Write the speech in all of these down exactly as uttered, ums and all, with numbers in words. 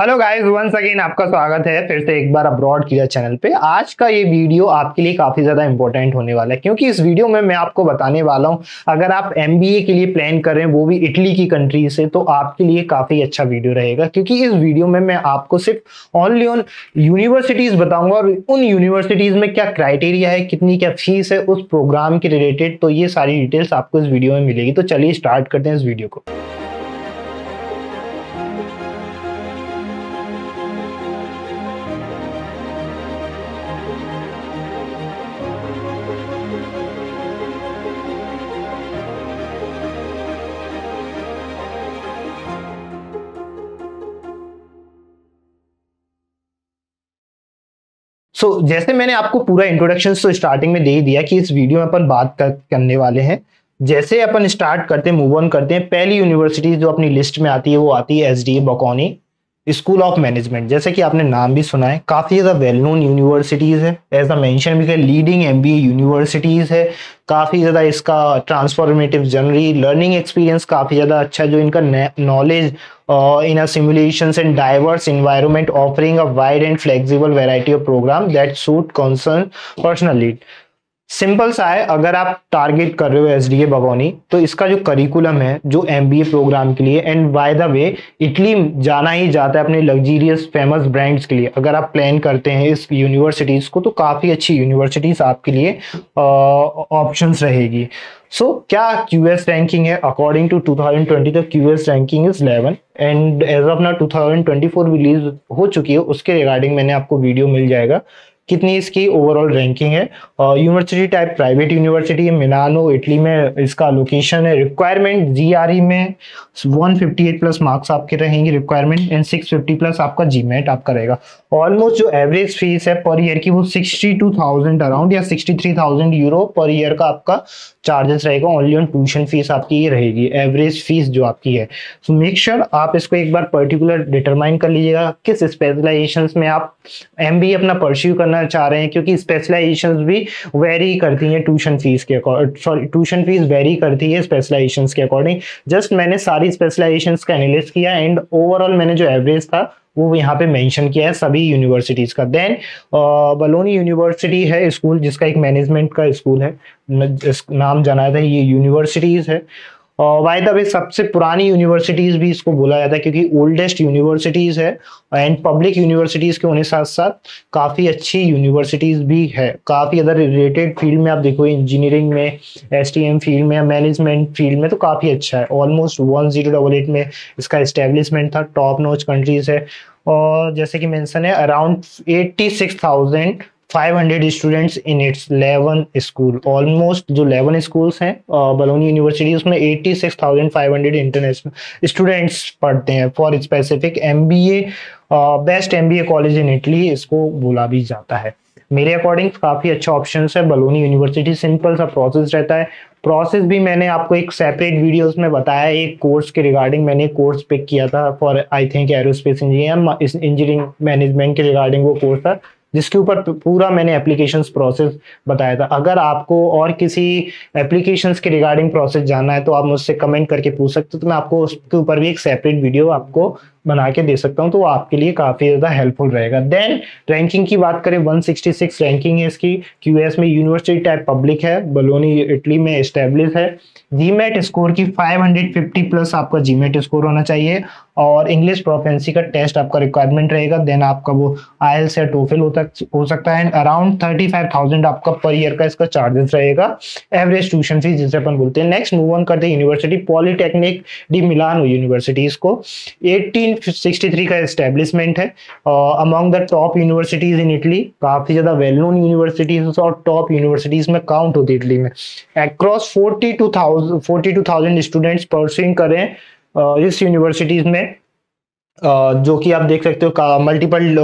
Hello guys, once again आपका स्वागत है फिर से एक बार अब्रॉड किया चैनल पे। आज का ये वीडियो आपके लिए काफ़ी ज़्यादा इंपॉर्टेंट होने वाला है, क्योंकि इस वीडियो में मैं आपको बताने वाला हूँ अगर आप एमबीए के लिए प्लान कर रहे हैं, वो भी इटली की कंट्री से, तो आपके लिए काफ़ी अच्छा वीडियो रहेगा। क्योंकि इस वीडियो में मैं आपको सिर्फ ऑनली ऑन यूनिवर्सिटीज़ बताऊँगा और उन यूनिवर्सिटीज़ में क्या क्राइटेरिया है, कितनी क्या फीस है उस प्रोग्राम के रिलेटेड, तो ये सारी डिटेल्स आपको इस वीडियो में मिलेगी। तो चलिए स्टार्ट करते हैं इस वीडियो को। सो so, जैसे मैंने आपको पूरा इंट्रोडक्शन तो स्टार्टिंग में दे ही दिया कि इस वीडियो में अपन बात कर, करने वाले हैं। जैसे अपन स्टार्ट करते हैं, मूव ऑन करते हैं। पहली यूनिवर्सिटी जो अपनी लिस्ट में आती है वो आती है SDA Bocconi school of management. जैसे कि आपने नाम भी सुना है, काफ़ी ज़्यादा वेल नोन यूनिवर्सिटीज़ है, एज अ मेंशन भी कर लीडिंग एमबीए यूनिवर्सिटीज़ है। काफ़ी ज़्यादा इसका ट्रांसफॉर्मेटिव जनरी लर्निंग एक्सपीरियंस काफ़ी ज़्यादा अच्छा, जो इनका knowledge in a simulations and diverse environment offering a wide and flexible variety of program that suit concern personal need. Simple सा है, अगर आप टारगेट कर रहे हो एसडीए बॉकोनी तो इसका जो करिकुलम है जो एमबीए प्रोग्राम के लिए, and by the way Italy जाना ही जाता है अपने लग्जरियस फेमस ब्रांड्स के लिए। अगर आप प्लान करते हैं इस यूनिवर्सिटीज़ को तो काफ़ी अच्छी यूनिवर्सिटीज़ आपके लिए ऑप्शंस रहेगी। सो so, क्या क्यूएस रैंकिंग है according to two thousand twenty, तो QS ranking is eleven and as of now two thousand twenty four release हो चुकी है, उसके रिगार्डिंग मैंने आपको वीडियो मिल जाएगा कितनी इसकी ओवरऑल रैंकिंग है। यूनिवर्सिटी टाइप प्राइवेट यूनिवर्सिटी है, मिलानो इटली में इसका लोकेशन है। रिक्वायरमेंट जीआरई में one fifty eight plus marks आपके रहेंगे requirement, and six fifty plus आपका जीमेट आपका रहेगा। ऑलमोस्ट जो एवरेज फीस है पर ईयर की वो सिक्सटी टू थाउजेंड अराउंड या sixty three thousand euro per year का आपका चार्जेस रहेगा। ओनली ऑन ट्यूशन फीस आपकी ये रहेगी एवरेज फीस जो आपकी है। सो मेक श्योर आप इसको एक बार पर्टिकुलर डिटरमाइन कर लीजिएगा किस स्पेशलाइजेशन में आप एम बी ए अपना परस्यू करना चाह रहे हैं, क्योंकि स्पेशलाइजेशंस भी वेरी करती हैं ट्यूशन फीस के अकॉर्डिंग। सॉरी, ट्यूशन फीस वेरी करती है स्पेशलाइजेशंस के अकॉर्डिंग। जस्ट मैंने सारी स्पेशलाइजेशंस का एनालिसिस किया एंड ओवरऑल मैंने जो एवरेज था वो यहाँ पे मेंशन किया है सभी यूनिवर्सिटीज़ का। देन बॉलोनी यूनिवर्सिटी है स्कूल, जिसका एक मैनेजमेंट का स्कूल है, नाम जाना था। ये यूनिवर्सिटीज़ है बाय द वे सबसे पुरानी यूनिवर्सिटीज़ भी इसको बोला जाता है, क्योंकि ओल्डेस्ट यूनिवर्सिटीज़ है एंड पब्लिक यूनिवर्सिटीज़ के होने साथ साथ काफ़ी अच्छी यूनिवर्सिटीज़ भी है। काफ़ी अदर रिलेटेड फील्ड में आप देखो, इंजीनियरिंग में, एसटीएम फील्ड में, मैनेजमेंट फील्ड में तो काफ़ी अच्छा है। Almost one zero double eight में इसका इस्टेब्लिशमेंट था। टॉप नॉच कंट्रीज़ है और जैसे कि मेंशन है around eighty six thousand five hundred students in its eleven school. Almost जो इलेवन स्कूल्स हैं बॉलोनी यूनिवर्सिटी उसमें eighty six thousand five hundred international students पढ़ते हैं for specific MBA. Best MBA college in Italy इसको बोला भी जाता है। मेरे अकॉर्डिंग काफ़ी अच्छा ऑप्शन है बॉलोनी यूनिवर्सिटी। सिंपल सा प्रोसेस रहता है, प्रोसेस भी मैंने आपको एक सेपरेट वीडियोस में बताया। एक कोर्स के रिगार्डिंग मैंने कोर्स पिक किया था for I think aerospace engineer engineering management के रिगार्डिंग वो कोर्स था, जिसके ऊपर पूरा मैंने एप्लीकेशंस प्रोसेस बताया था। अगर आपको और किसी एप्लीकेशंस के रिगार्डिंग प्रोसेस जानना है तो आप मुझसे कमेंट करके पूछ सकते हो, तो मैं आपको उसके ऊपर भी एक सेपरेट वीडियो आपको बना के दे सकता हूं, तो आपके लिए काफ़ी ज़्यादा हेल्पफुल रहेगा। देन रैंकिंग की बात करें, वन सिक्सटी सिक्स रैंकिंग है इसकी। क्यूएस में यूनिवर्सिटी टाइप पब्लिक है, बॉलोनी इटली में इस्टेब्लिश है। जीमेट स्कोर की फाइव हंड्रेड फिफ्टी प्लस आपका जीमेट स्कोर होना चाहिए और इंग्लिश प्रोफेंसी का टेस्ट आपका रिक्वायरमेंट रहेगा। देन आपका वो आईएलटीएस या टोफेल हो सकता है and around thirty five thousand आपका पर ईयर का इसका चार्जेस रहेगा एवरेज ट्यूशन फीस, जिसे अपन बोलते हैं। नेक्स्ट मूव ऑन करते हैं university Politecnico di Milano university. इसको एटीन सिक्सटी थ्री का एस्टेब्लिशमेंट है। Among the top universities in Italy, काफ़ी ज़्यादा वेल नोन यूनिवर्सिटीज़ और टॉप यूनिवर्सिटीज़ में काउंट होती है इटली में। Across forty two thousand forty two thousand students pursuing करें uh, इस यूनिवर्सिटीज़ में, uh, जो कि आप देख सकते हो मल्टीपल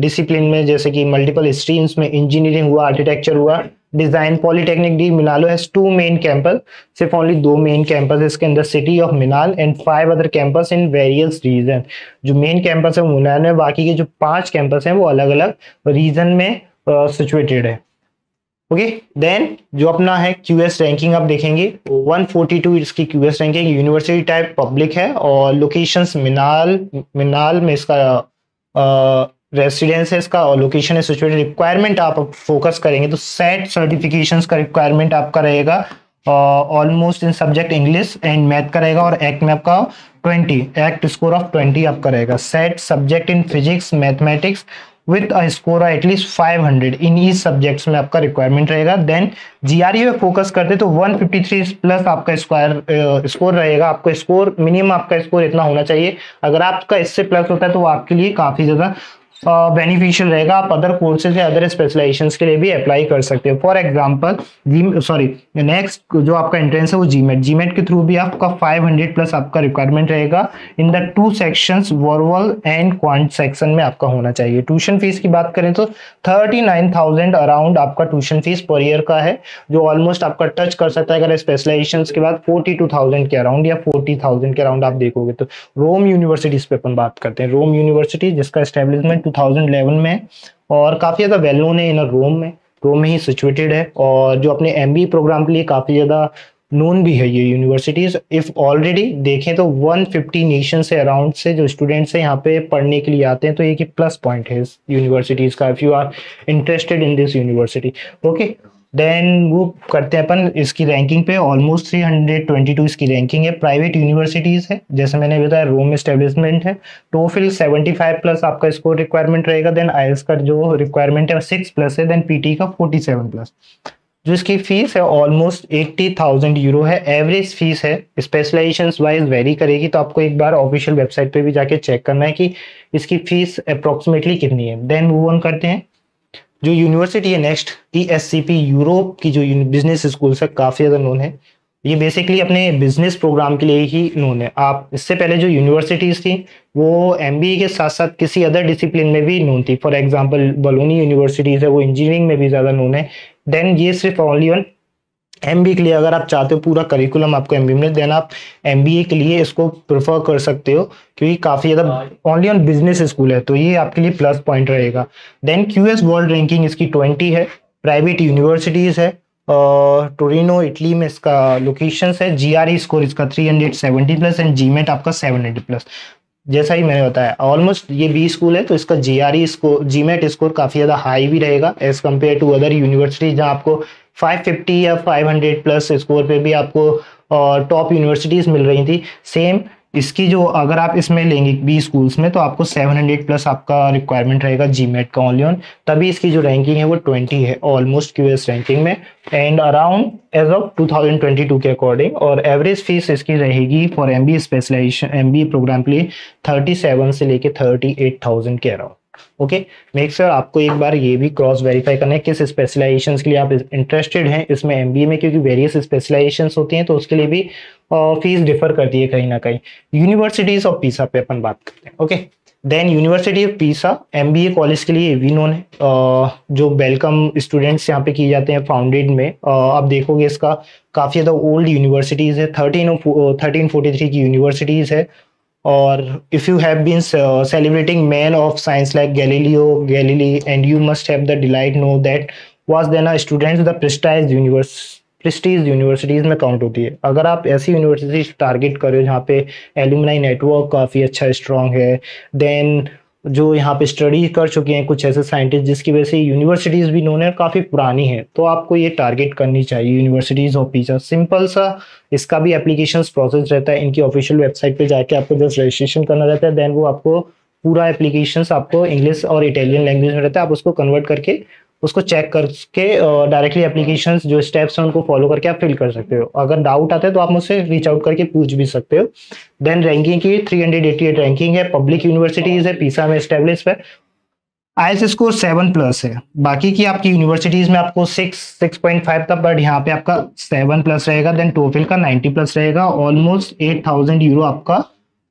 डिसिप्लिन uh, में, जैसे कि मल्टीपल स्ट्रीम्स में। इंजीनियरिंग हुआ, आर्किटेक्चर हुआ, design. Politecnico di Milano has two main campus, सिर्फ ओनली दो मेन कैंपस इसके अंदर, city of Milan and five other campus in various region. जो मेन कैंपस है वो मिलान में, बाकी के जो पांच कैंपस हैं वो अलग अलग रीजन में सिचुएटेड है। ओके, देन जो अपना है क्यूएस रैंकिंग आप देखेंगे वन फोर्टी टू इसकी QS ranking. University type public है और लोकेशंस मिनाल मिनाल में इसका रेसिडेंस है इसका और लोकेशन है सिचुएटेड। रिक्वायरमेंट आप फोकस करेंगे तो सेट सर्टिफिकेशंस का रिक्वायरमेंट आपका रहेगा almost in subject English and math का रहेगा और एक्ट में आपका twenty ACT score of twenty आपका रहेगा। SAT subject in physics mathematics with a score at least five hundred in each subjects में आपका रिक्वायरमेंट रहेगा। देन जीआरई पे फोकस करते तो वन फिफ्टी थ्री प्लस आपका स्क्वायर स्कोर रहेगा। आपको स्कोर मिनिमम आपका स्कोर इतना होना चाहिए, अगर आपका इससे प्लस होता है तो वो आपके लिए काफ़ी ज़्यादा बेनिफिशियल uh, रहेगा। आप अदर कोर्सेज या अदर स्पेशलाइजेशंस के लिए भी अप्लाई कर सकते हो। फॉर एग्जांपल जी सॉरी नेक्स्ट जो आपका एंट्रेंस है वो जीमेट जीमेट के थ्रू भी आपका फाइव हंड्रेड प्लस आपका रिक्वायरमेंट रहेगा। इन द टू सेक्शंस वर्वल एंड क्वांट सेक्शन में आपका होना चाहिए। ट्यूशन फीस की बात करें तो थर्टी नाइन थाउजेंड अराउंड आपका ट्यूशन फीस पर ईयर का है, जो ऑलमोस्ट आपका टच कर सकता है अगर स्पेशलाइजेशन के बाद फोर्टी टू थाउजेंड के अराउंड या फोर्टी थाउजेंड के अराउंड आप देखोगे तो। रोम यूनिवर्सिटीज पे अपन बात करते हैं, रोम यूनिवर्सिटी जिसका एस्टेब्लिशमेंट टू थाउजेंड इलेवन में और काफ़ी ज़्यादा वेल नोन है इन रोम में, रोम में ही सिचुएटेड है और जो अपने एमबीए प्रोग्राम के लिए काफ़ी ज़्यादा नोन भी है ये यूनिवर्सिटीज़। इफ़ ऑलरेडी देखें तो वन फिफ्टी नेशन से अराउंड से जो स्टूडेंट्स हैं यहाँ पे पढ़ने के लिए आते हैं, तो ये कि प्लस पॉइंट है इस यूनिवर्सिटीज़ का if you are interested in this university. Okay then वो करते हैं अपन इसकी रैंकिंग पे। Almost three hundred twenty two इसकी रैंकिंग है। प्राइवेट यूनिवर्सिटीज़ है जैसे मैंने बताया, रोम एस्टेब्लिशमेंट है। टोफिल सेवेंटी फाइव प्लस आपका स्कोर रिक्वायरमेंट रहेगा। देन आईएलटीएस का जो रिक्वायरमेंट है सिक्स प्लस है। देन पीटी का फोर्टी सेवन प्लस। जो इसकी फीस है ऑलमोस्ट एट्टी थाउजेंड यूरो है। एवरेज फीस है, स्पेशलाइजेशंस वाइज वेरी करेगी, तो आपको एक बार ऑफिशियल वेबसाइट पर भी जाके चेक करना है कि इसकी फीस अप्रोक्सीमेटली कितनी है। देन मूव ऑन करते हैं जो यूनिवर्सिटी है next, E S C P Europe की जो बिजनेस स्कूल है काफ़ी ज़्यादा नोन है। ये बेसिकली अपने बिजनेस प्रोग्राम के लिए ही नोन है। आप इससे पहले जो यूनिवर्सिटीज़ थी वो एमबीए के साथ साथ किसी अदर डिसिप्लिन में भी नोन थी। फॉर एग्जांपल बलोनी यूनिवर्सिटीज़ है वो इंजीनियरिंग में भी ज़्यादा नोन है। देन ये सिर्फ ऑनली ऑन एमबीए के लिए, अगर आप चाहते हो पूरा करिकुलम आपको एमबीए में, देन आप एमबीए के लिए इसको प्रेफर कर सकते हो क्योंकि काफ़ी ज़्यादा ओनली ऑन बिजनेस स्कूल है, तो ये आपके लिए प्लस पॉइंट रहेगा। देन क्यूएस वर्ल्ड रैंकिंग इसकी ट्वेंटी है। प्राइवेट यूनिवर्सिटीज़ है, टोरिनो इटली में इसका लोकेशन है। जीआरई स्कोर इसका three hundred seventy plus and GMAT आपका सेवन हंड्रेड प्लस। जैसा ही मैंने बताया ऑलमोस्ट ये बी स्कूल है, तो इसका जीआरई स्कोर जीमेट स्कोर काफ़ी ज़्यादा हाई भी रहेगा as compare to other university जहाँ आपको फाइव फिफ्टी या फाइव हंड्रेड प्लस स्कोर पे भी आपको टॉप यूनिवर्सिटीज़ मिल रही थी। सेम इसकी जो अगर आप इसमें लेंगे बी स्कूल्स में तो आपको सेवन हंड्रेड प्लस आपका रिक्वायरमेंट रहेगा जीमेट का ओनली ऑन, तभी इसकी जो रैंकिंग है वो ट्वेंटी है ऑलमोस्ट क्यूएस रैंकिंग में and around as of two thousand twenty two के अकॉर्डिंग। और एवरेज फीस इसकी रहेगी for MBA specialisation MBA programme के लिए थर्टी सेवन से लेके थर्टी एट थाउजेंड के अराउंड। ओके मेक श्योर आपको एक बार ये भी क्रॉस वेरीफाई करना है किस स्पेशलाइजेशंस के लिए आप इंटरेस्टेड हैं इसमें एमबीए में, क्योंकि वेरियस स्पेशलाइजेशंस होती हैं तो उसके लिए भी फीस डिफर करती है कहीं ना कहीं। यूनिवर्सिटीज़ ऑफ पीसा पे अपन बात करते हैं। Okay then university of Pisa MBA college के लिए भी नोन है। uh, जो वेलकम स्टूडेंट्स यहाँ पे किए जाते हैं फाउंडेड में, uh, आप देखोगे इसका काफ़ी ज़्यादा ओल्ड यूनिवर्सिटीज़ है। थर्टीन थर्टीन फोर्टी थ्री की यूनिवर्सिटीज़ है और if you have been celebrating man of science like Galileo Galilei and you must have the delight know that was then a student the prestige universe prestige universities में count होती है। अगर आप ऐसी universities target करो जहाँ पे alumni network काफ़ी अच्छा स्ट्रॉन्ग है, देन जो यहाँ पे स्टडी कर चुके हैं कुछ ऐसे साइंटिस्ट जिसकी वजह से यूनिवर्सिटीज़ भी नोन है काफ़ी पुरानी है, तो आपको ये टारगेट करनी चाहिए यूनिवर्सिटीज़ ऑफ पीसा। सिंपल सा इसका भी एप्लीकेशन प्रोसेस रहता है, इनकी ऑफिशियल वेबसाइट पे जाके आपको जस्ट रजिस्ट्रेशन करना रहता है। देन वो आपको पूरा एप्लीकेशन आपको इंग्लिश और इटालियन लैंग्वेज में रहता है, आप उसको कन्वर्ट करके उसको चेक करके डायरेक्टली एप्लीकेशन जो स्टेप्स हैं उनको फॉलो करके आप फिल कर सकते हो। अगर डाउट आता है तो आप मुझसे रीच आउट करके पूछ भी सकते हो। देन रैंकिंग की three hundred eighty eight ranking है। पब्लिक यूनिवर्सिटीज़ है पीसा में एस्टेब्लिश है। आईएलटीएस स्कोर सेवन प्लस है। बाकी की आपकी यूनिवर्सिटीज़ में आपको सिक्स सिक्स पॉइंट फाइव था, बट यहाँ पे आपका सेवन प्लस रहेगा। देन टोफिल का नाइन्टी प्लस रहेगा। ऑलमोस्ट एट थाउजेंड यूरो आपका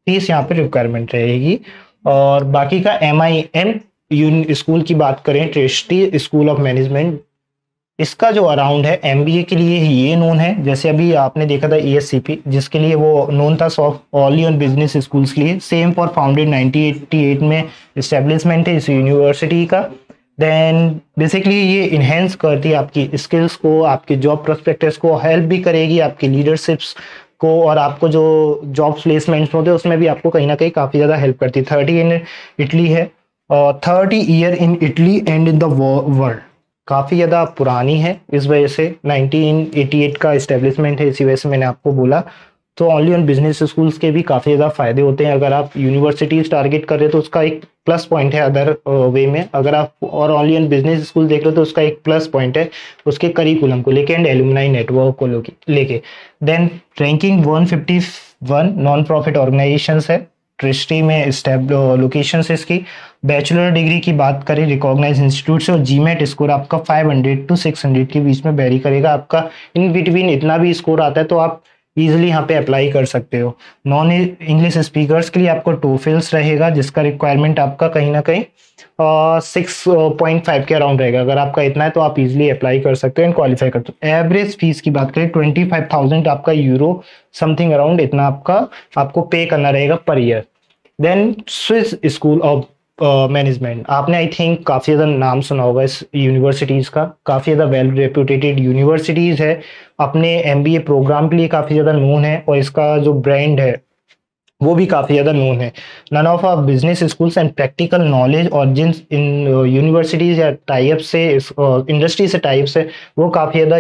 फीस यहाँ पे रिक्वायरमेंट रहेगी। और बाकी का एम आई एम यून स्कूल की बात करें ट्रेस्टी स्कूल ऑफ मैनेजमेंट, इसका जो अराउंड है एमबीए के लिए ये नोन है। जैसे अभी आपने देखा था ईएससीपी जिसके लिए वो नोन था soft only on business schools के लिए। Same for founded nineteen eighty eight में एस्टेब्लिशमेंट है इस यूनिवर्सिटी का। देन बेसिकली ये इन्हेंस करती है आपकी स्किल्स को, आपके जॉब प्रोस्पेक्टस को हेल्प भी करेगी, आपकी लीडरशिप्स को, और आपको जो जॉब प्लेसमेंट्स होते हैं उसमें भी आपको कहीं ना कहीं काफ़ी ज़्यादा हेल्प करती है। थर्टी इन इटली है thirty year in Italy and in the world, काफ़ी ज़्यादा पुरानी है, इस वजह से नाइनटीन एटी एट का इस्टेब्लिशमेंट है, इसी वजह से मैंने आपको बोला। तो ऑनली ऑन बिजनेस स्कूल्स के भी काफ़ी ज़्यादा फायदे होते हैं। अगर आप यूनिवर्सिटीज़ टारगेट कर रहे हो तो उसका एक प्लस पॉइंट है अदर वे में, अगर आप और ऑनली ऑन बिजनेस स्कूल देख रहे हो तो उसका एक प्लस पॉइंट है उसके करिकुलम को लेके एंड एलुमनाई नेटवर्क को लेके। Then ranking one fifty one non profit organisations है ट्रिस्टी में स्टेब लोकेशन से। इसकी बैचलर डिग्री की बात करें रिकॉग्नाइज इंस्टीट्यूट से, और जीमेट स्कोर आपका five hundred to six hundred के बीच में वेरी करेगा, आपका इन बिटवीन इतना भी स्कोर आता है तो आप ईजिली यहाँ पे अप्लाई कर सकते हो। नॉन इंग्लिश स्पीकर्स के लिए आपको टोफिल्स रहेगा जिसका रिक्वायरमेंट आपका कहीं ना कहीं सिक्स पॉइंट फाइव के अराउंड रहेगा, अगर आपका इतना है तो आप इजीली अप्लाई कर सकते हो एंड क्वालिफाई कर सकते हो। एवरेज फीस की बात करें ट्वेंटी फाइव थाउजेंड आपका यूरो समथिंग अराउंड इतना आपका आपको पे करना रहेगा per year. Then Swiss school of management, आपने आई थिंक काफ़ी ज़्यादा नाम सुना होगा इस यूनिवर्सिटीज़ का, काफ़ी ज़्यादा वेल रेप्यूटेटेड यूनिवर्सिटीज़ है, अपने एमबीए प्रोग्राम के लिए काफ़ी ज़्यादा नोन है और इसका जो ब्रांड है वो भी काफ़ी ज़्यादा नोन है। None of our business schools and practical knowledge और जिन इन यूनिवर्सिटीज़ या टाइप से इंडस्ट्री से टाइप से वो काफ़ी ज़्यादा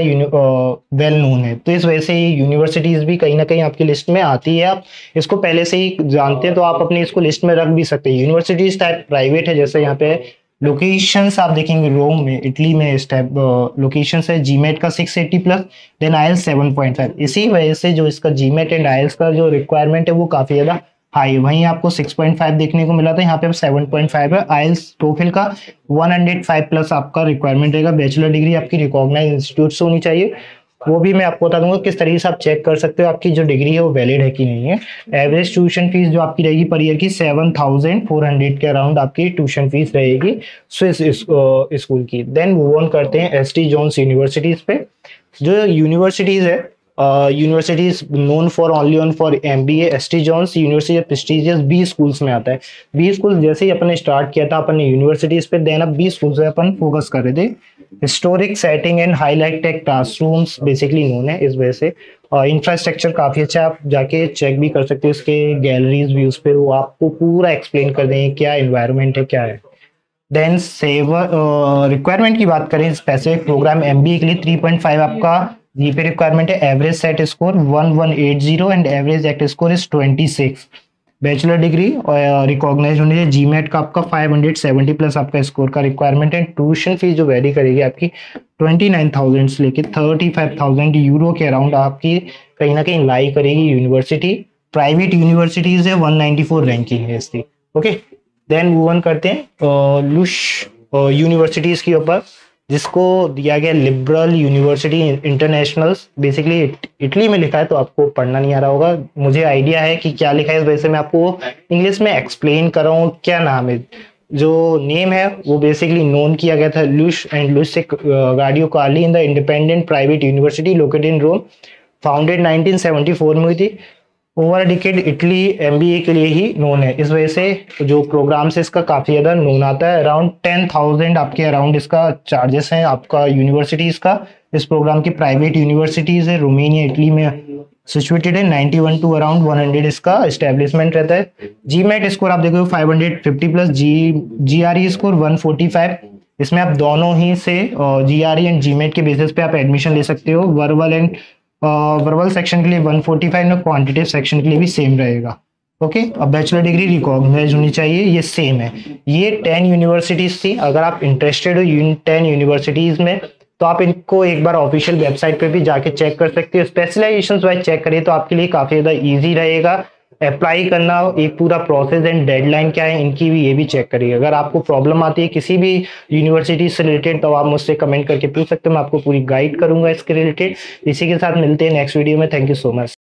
वेल नोन है, तो इस वजह से ये यूनिवर्सिटीज़ भी कहीं ना कहीं आपकी लिस्ट में आती है। आप इसको पहले से ही जानते हैं तो आप अपने इसको लिस्ट में रख भी सकते हैं। यूनिवर्सिटीज़ टाइप प्राइवेट है, जैसे यहाँ पे लोकेशंस आप देखेंगे रोम में इटली में स्टेप लोकेशंस है, जीमेट का six eighty plus, then IELTS seven point five, इसी वजह से जो इसका जीमेट एंड आईएल्स का जो रिक्वायरमेंट है वो काफ़ी ज़्यादा हाई है। वहीं आपको सिक्स पॉइंट फाइव देखने को मिला था, यहाँ पे आप सेवन पॉइंट फाइव है। आईएल्स टोफिल का वन हंड्रेड फाइव प्लस आपका रिक्वायरमेंट रहेगा। बैचलर डिग्री आपकी रिकॉग्नाइज इंस्टीट्यूट से होनी चाहिए, वो भी मैं आपको बता दूंगा किस तरीके से आप चेक कर सकते हो आपकी जो डिग्री है वो वैलिड है कि नहीं है। एवरेज ट्यूशन फीस जो आपकी रहेगी पर ईयर की सेवन थाउजेंड फोर हंड्रेड के अराउंड आपकी ट्यूशन फीस रहेगी स्विस स्कूल की। देन मूव ऑन करते हैं एस टी जॉन्स यूनिवर्सिटीज़ पे। जो यूनिवर्सिटीज़ है universities known for only on for MBA, S T John's university of prestigious B schools में आता है। बी स्कूल जैसे ही अपने स्टार्ट किया था अपन यूनिवर्सिटीज़ पे, देन अब बी स्कूल्स पे अपन फोकस कर रहे थे। Historic setting and highlight tech classrooms basically known है, इस वजह से इंफ्रास्ट्रक्चर काफ़ी अच्छा है, आप जाके चेक भी कर सकते हो इसके गैलरीज व्यूज पे, वो आपको पूरा एक्सप्लेन कर देंगे क्या इन्वायरमेंट है क्या है। देन सेवर रिक्वायरमेंट की बात करें स्पेसिफिक प्रोग्राम एमबीए के लिए थ्री पॉइंट फाइव आपका जी पे रिक्वायरमेंट है। Average SAT score one one eight zero and average ACT score is twenty six. Bachelor degree और रिकॉग्नाइज होने से जीमेट का आपका फाइव हंड्रेड सेवेंटी प्लस आपका स्कोर का रिक्वायरमेंट है। ट्यूशन फीस जो वैरी करेगी आपकी ट्वेंटी नाइन थाउजेंड से लेके थर्टी फाइव थाउजेंड यूरो के अराउंड आपकी कहीं ना कहीं लाई करेगी यूनिवर्सिटी। प्राइवेट यूनिवर्सिटीज़ है वन नाइन्टी फोर रैंकिंग है इसकी। ओके देन वो वन करते हैं लुश यूनिवर्सिटीज़ के ऊपर, जिसको दिया गया liberal university internationals. Basically Italy में लिखा है तो आपको पढ़ना नहीं आ रहा होगा, मुझे आइडिया है कि क्या लिखा है, इस वजह से मैं आपको इंग्लिश में एक्सप्लेन कर रहा हूँ। क्या नाम है, जो नेम है वो बेसिकली नोन किया गया था Lush and Luiss Guido Carli in the independent private university located in Rome, founded nineteen seventy four में हुई थी। ओवर डिकेड इटली एमबीए के लिए ही नोन है, इस वजह से जो प्रोग्राम से इसका काफ़ी ज़्यादा नोन आता है। अराउंड टेन थाउजेंड आपके अराउंड इसका चार्जेस हैं आपका यूनिवर्सिटीज़ का। इस प्रोग्राम की प्राइवेट यूनिवर्सिटीज़ है, रोमेनिया इटली में सिचुएटेड है। Ninety one two around one hundred इसका इस्टेब्लिशमेंट रहता है। जी मेट स्कोर आप देखो five hundred fifty plus, G G R E score one forty five. इसमें आप दोनों ही से G R E and GMAT के बेसिस पे आप एडमिशन ले सकते हो। वर्बल एंड वर्बल सेक्शन के लिए वन फोर्टी फाइव ना, क्वांटिटेटिव सेक्शन के लिए भी सेम रहेगा। ओके अब बैचलर डिग्री रिकॉग्नाइज होनी चाहिए, ये सेम है। ये टेन यूनिवर्सिटीज़ थी, अगर आप इंटरेस्टेड हो यून टेन यूनिवर्सिटीज़ में तो आप इनको एक बार ऑफिशियल वेबसाइट पे भी जाके चेक कर सकते हो। स्पेशलाइजेशन वाइज चेक करिए तो आपके लिए काफ़ी ज़्यादा ईजी रहेगा अप्लाई करना, एक पूरा प्रोसेस एंड डेडलाइन क्या है इनकी भी ये भी चेक करिए। अगर आपको प्रॉब्लम आती है किसी भी यूनिवर्सिटी से रिलेटेड तो आप मुझसे कमेंट करके पूछ सकते हो, मैं आपको पूरी गाइड करूंगा इसके रिलेटेड। इसी के साथ मिलते हैं नेक्स्ट वीडियो में, थैंक यू सो मच।